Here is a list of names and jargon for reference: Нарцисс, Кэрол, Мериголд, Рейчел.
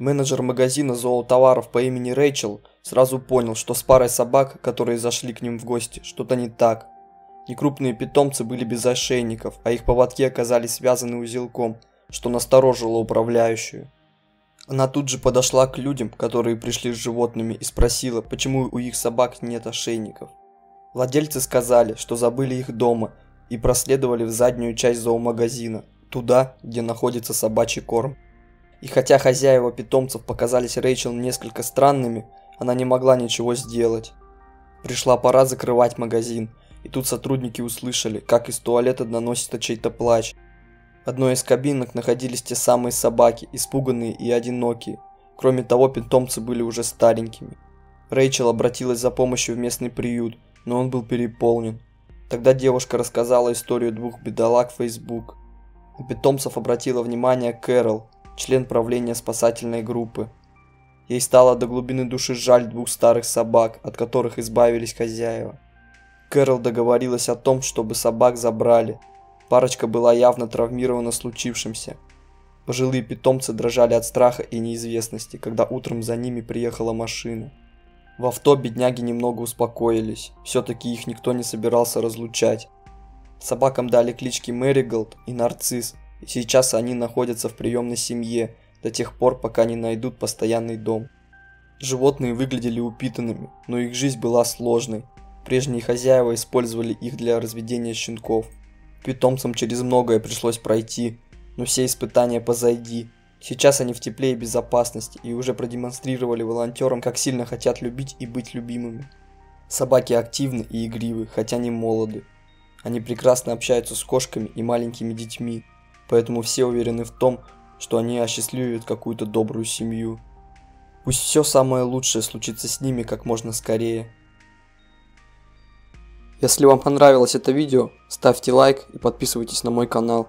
Менеджер магазина зоотоваров по имени Рейчел сразу понял, что с парой собак, которые зашли к ним в гости, что-то не так. Некрупные питомцы были без ошейников, а их поводки оказались связаны узелком, что насторожило управляющую. Она тут же подошла к людям, которые пришли с животными, и спросила, почему у их собак нет ошейников. Владельцы сказали, что забыли их дома, и проследовали в заднюю часть зоомагазина, туда, где находится собачий корм. И хотя хозяева питомцев показались Рейчел несколько странными, она не могла ничего сделать. Пришла пора закрывать магазин, и тут сотрудники услышали, как из туалета доносится чей-то плач. В одной из кабинок находились те самые собаки, испуганные и одинокие. Кроме того, питомцы были уже старенькими. Рейчел обратилась за помощью в местный приют, но он был переполнен. Тогда девушка рассказала историю двух бедолаг в Facebook. На питомцев обратила внимание Кэрол, член правления спасательной группы. Ей стало до глубины души жаль двух старых собак, от которых избавились хозяева. Кэрол договорилась о том, чтобы собак забрали. Парочка была явно травмирована случившимся. Пожилые питомцы дрожали от страха и неизвестности, когда утром за ними приехала машина. В авто бедняги немного успокоились, все-таки их никто не собирался разлучать. Собакам дали клички Мериголд и Нарцисс, и сейчас они находятся в приемной семье до тех пор, пока не найдут постоянный дом. Животные выглядели упитанными, но их жизнь была сложной. Прежние хозяева использовали их для разведения щенков. Питомцам через многое пришлось пройти, но все испытания позади. Сейчас они в тепле и безопасности и уже продемонстрировали волонтерам, как сильно хотят любить и быть любимыми. Собаки активны и игривы, хотя не молоды. Они прекрасно общаются с кошками и маленькими детьми, поэтому все уверены в том, что они осчастливят какую-то добрую семью. Пусть все самое лучшее случится с ними как можно скорее. Если вам понравилось это видео, ставьте лайк и подписывайтесь на мой канал.